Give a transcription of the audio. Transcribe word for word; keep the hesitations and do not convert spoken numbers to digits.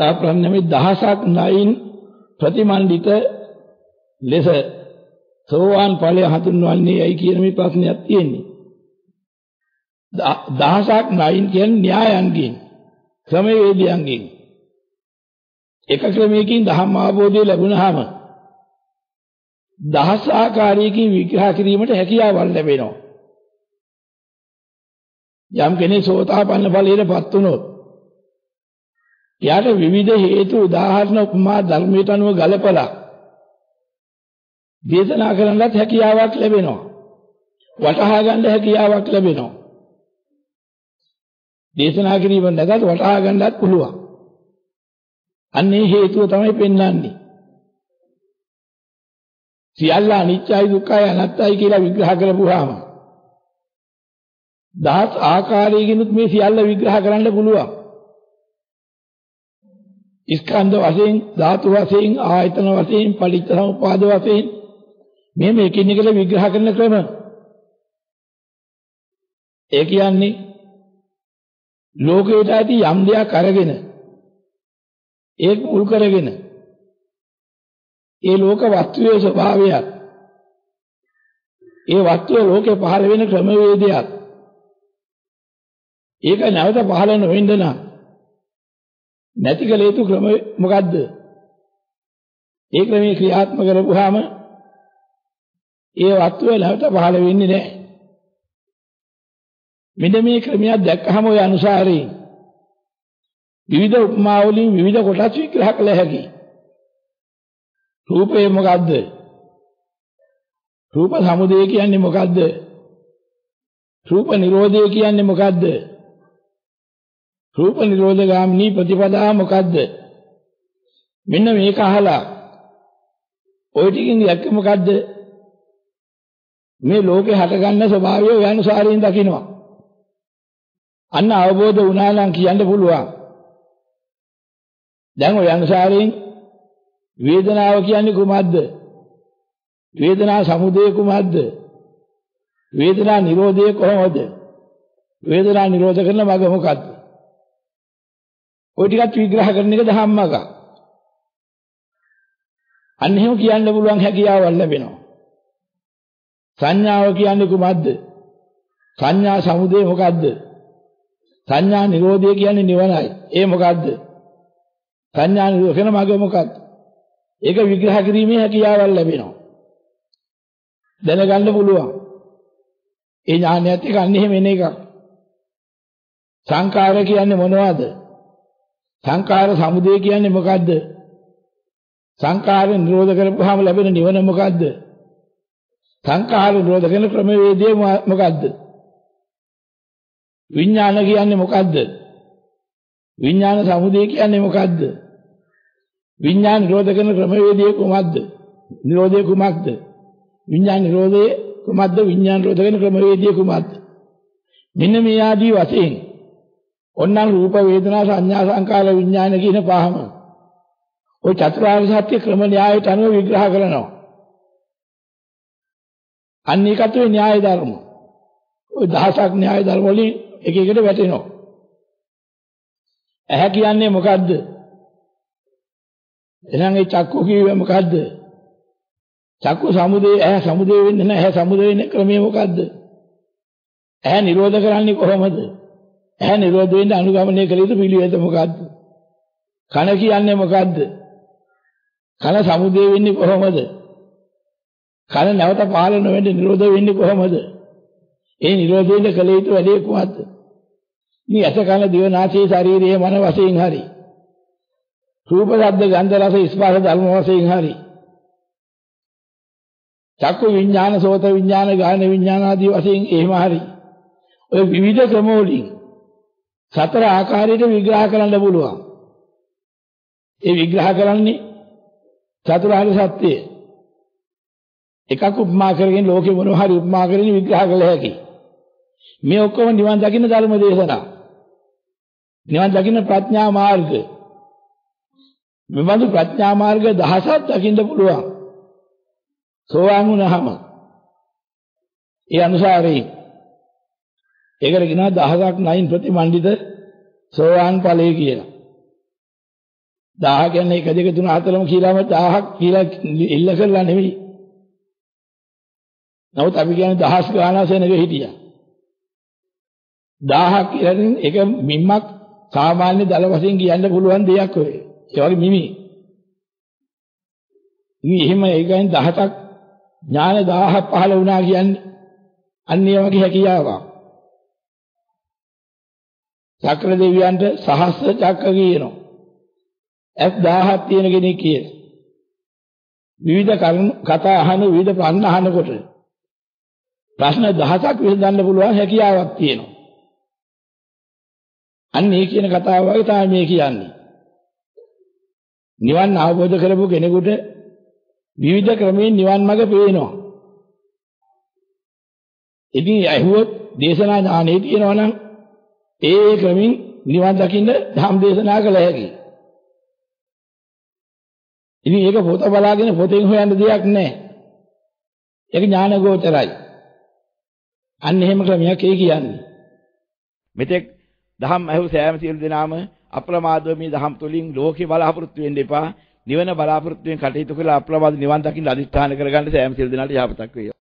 ताप्रज्ञामि दहासाक nine प्रतिमांडित less सोवान पाले हतुन्वल्नी ऐकियनमि ප්‍රශ්නයක් තියෙන්නේ දහසක් නයින් කියන්නේ න්‍යායන්ගෙන් ක්‍රමවේදයන්ගෙන් එක ක්‍රමයකින් දහම් අවබෝධය ලැබුණාම දහස් ආකාරයකින් විග්‍රහ කිරීමට හැකියාවක් ලැබෙනවා. යම් කෙනෙක් සෝතාපන්න ඵලයටපත් වුණොත් එයාට විවිධ හේතු උදාහරණ උපමා ධර්මයට අනුව ගලපලා දේශනා කරන්නත් හැකියාවක් ලැබෙනවා. වටහා ගන්න හැකියාවක් ලැබෙනවා. දේශනා කිරීම නැගත් වටහා ගන්නත් පුළුවන්. අන්නේ හේතුව තමයි පෙන්වන්නේ. සියල්ල අනිත්‍යයි දුක්ඛයි අනාත්තයි කියලා විග්‍රහ කරපුවාම දහස් ආකාරයකිනුත් මේ සියල්ල විග්‍රහ කරන්න පුළුවන්. ස්කන්ධ වශයෙන්, ධාතු වශයෙන්, ආයතන වශයෙන්, පටිච්ච සමුප්පාද වශයෙන් මේ මේකින් එක විග්‍රහ කරන ක්‍රම. ඒ කියන්නේ ලෝකයට ඇති යම් දෙයක් අරගෙන ඒක මුල් කරගෙන ඒ ලෝක වස්තුවේ ස්වභාවයත් ඒ වස්තුව ලෝකේ පහළ වෙන ක්‍රමවේදයක් ඒක නැවත පහළ නොවෙන්න නම් නැති කළ යුතු ක්‍රම මොකද්ද? ඒ ක්‍රමයේ ක්‍රියාත්මක කරපුවාම ඒ වස්තුව නැවත පහළ වෙන්නේ නැහැ. මෙන්න මේ ක්‍රමයක් දැක්කහම ඔය අනුසාරයෙන් විවිධ උපමා වලින් විවිධ කොටස් විග්‍රහ කළ හැකියි. රූපය මොකද්ද? රූප සමුදය කියන්නේ මොකද්ද? රූප නිරෝධය කියන්නේ මොකද්ද? රූප නිරෝධ ගාමිනී ප්‍රතිපදා මොකද්ද? මෙන්න මේක අහලා ඔය ටිකෙන් යක්ක මොකද්ද? මේ ලෝකේ හටගන්න ස්වභාවය ඔය අනුසාරයෙන් දකිනවා. අන්න අවබෝධ වුණා නම් කියන්න පුළුවන්. දැන් ඔය අනුසාරයෙන් වේදනාව කියන්නේ කුමක්ද? වේදනා සමුදය කුමක්ද? වේදනා නිරෝධය කොහොමද? වේදනා නිරෝධ කරන මඟ මොකක්ද? ඔය ටිකත් විග්‍රහ කරන එක ධම්මක. අන්න එහෙම කියන්න පුළුවන් හැකියාවක් ලැබෙනවා. සංඥාව කියන්නේ කුමක්ද? සංඥා සමුදය මොකක්ද? සංඥා නිරෝධය කියන්නේ නිවනයි. ඒ මොකද්ද? සංඥා නිරෝධ කරන මඟ මොකක්ද? ඒක විග්‍රහ කිරීමේ හැකියාවක් ලැබෙනවා. දැනගන්න පුළුවන්. ඒ ඥානයත් එක අන්න එහෙම එන එකක්. සංකාර කියන්නේ මොනවද? සංකාර සමුදය කියන්නේ මොකද්ද? සංකාර නිරෝධ කරපුවාම ලැබෙන නිවන මොකද්ද? සංකාර නිරෝධ කරන ක්‍රමවේදය මොකද්ද? විඥාන කියන්නේ මොකද්ද? විඥාන සමුදය කියන්නේ මොකද්ද? විඥාන නිරෝධ කරන ක්‍රමවේදය කුමක්ද? නිරෝධය කුමක්ද? විඥාන නිරෝධය කුමක්ද? විඥාන නිරෝධ කරන ක්‍රමවේදය කුමක්ද? මෙන්න මේ ආදී වශයෙන් ඔන්නම් රූප වේදනා සංඥා සංකාර විඥාන කියන පහම ওই චතුරාර්ය සත්‍ය ක්‍රම න්‍යායයට අනුව විග්‍රහ කරනවා. අන්න ඒකත් ඔය න්‍යාය ධර්ම. ওই දහසක් න්‍යාය ධර්ම වලින් එක එකට වැටෙනවා. ඇහැ කියන්නේ මොකද්ද? එහෙනම් ඒ චක්කු කියුවේ මොකද්ද? චක්කු සමුදය ඇහැ සමුදය වෙන්නේ නැහැ. ඇහැ සමුදය වෙන්නේ ක්‍රමයේ මොකද්ද? ඇහැ නිරෝධ කරන්නේ කොහොමද? ඇහැ නිරෝධ වෙන්න අනුගමනය කළ යුතු පිළිවෙත මොකද්ද? කන කියන්නේ මොකද්ද? කන සමුදය වෙන්නේ කොහොමද? කන නැවත පාලන නොවෙන්න නිරෝධ වෙන්නේ කොහොමද? ඒ නිරෝධයෙන් කළ යුතු වැඩේ කොහොමද? මේ ඇස කන දිව නාසය ශරීරය මන වශයෙන් හරි රූප ශබ්ද ගන්ධ රස ස්පර්ශ ධර්ම වශයෙන් හරි චක්කු විඥාන සෝත විඥාන ගාහන විඥාන ආදී වශයෙන් එහෙම හරි ඔය විවිධ ක්‍රම වලින් සතර ආකාරයට විග්‍රහ කරන්න පුළුවන්. ඒ විග්‍රහ කරන්නේ චතුරාර්ය සත්‍යය එකක් උපමා කරගෙන ලෝකෙ මොනවා හරි උපමා කරගෙන විග්‍රහ කළ හැකියි. මේ ඔක්කොම නිවන් දකින්න ධර්ම දේශනා. නිවන් දකින්න ප්‍රඥා මාර්ග. මෙවන් ප්‍රඥා මාර්ග දහසක් දකින්න පුළුවන්. සෝවාන් වුණාම ඒ අනුසාරයෙන් ඒකට කියනවා දහසක් නයින් ප්‍රතිමණ්ඩිත සෝවාන් ඵලය කියලා. दाह කියන්නේ එක දෙක තුන හතරම කියලාම දහහක් කියලා ඉල්ල කරලා නෙවෙයි. නමුත් අපි කියන්නේ දහස් ගානසෙ නෙවෙයි හිටියා. දහහක් කියන්නේ එක මිම්මක් සාමාන්‍ය දල වශයෙන් කියන්න පුළුවන් දෙයක් ඔය. ඒ වගේ මිමි. ඉතින් එහෙම ඒකෙන් දහසක් ඥාන දහහක් පහළ වුණා කියන්නේ අන්න ඒ වගේ හැකියාවක්. චක්‍ර දෙවියන්ට සහස්ත්‍ර චක්‍ර කියනවා. ඇස් දහහක් තියෙන කෙනෙක් කිය. විවිධ කතා අහන විවිධ ප්‍රශ්න අහනකොට ප්‍රශ්න දහසක් විසඳන්න පුළුවන් හැකියාවක් තියෙනවා. අන්න මේ කියන කතාව වගේ තමයි මේ කියන්නේ. නිවන් අවබෝධ කරගන්න කෙනෙකුට විවිධ ක්‍රමයෙන් නිවන් මඟ පේනවා. ඉතින් අහුවොත් දේශනා ඥානෙ තියෙනවා නම් ඒ ක්‍රමින් නිවන් දකින්න ධම්ම දේශනා කළ හැකියි. ඉතින් ඒක පොත බලාගෙන පොතෙන් හොයන්න දෙයක් නැහැ. ඒක ඥානගෝචරයි. අන්න එහෙම ක්‍රමයක් ඒ කියන්නේ. මෙතෙක් දහම් ඇහු සෑම සියලු දෙනාම අප්‍රමාදව මේ දහම් තුලින් ලෝකේ බලාපොරොත්තු වෙන්න එපා. නිවන බලාපොරොත්තු වෙන කටයුතු කළ අප්‍රමාද නිවන් දකින්න අදිස්ථාන කරගන්න සෑම සියලු දෙනාට යහපතක් වේවා.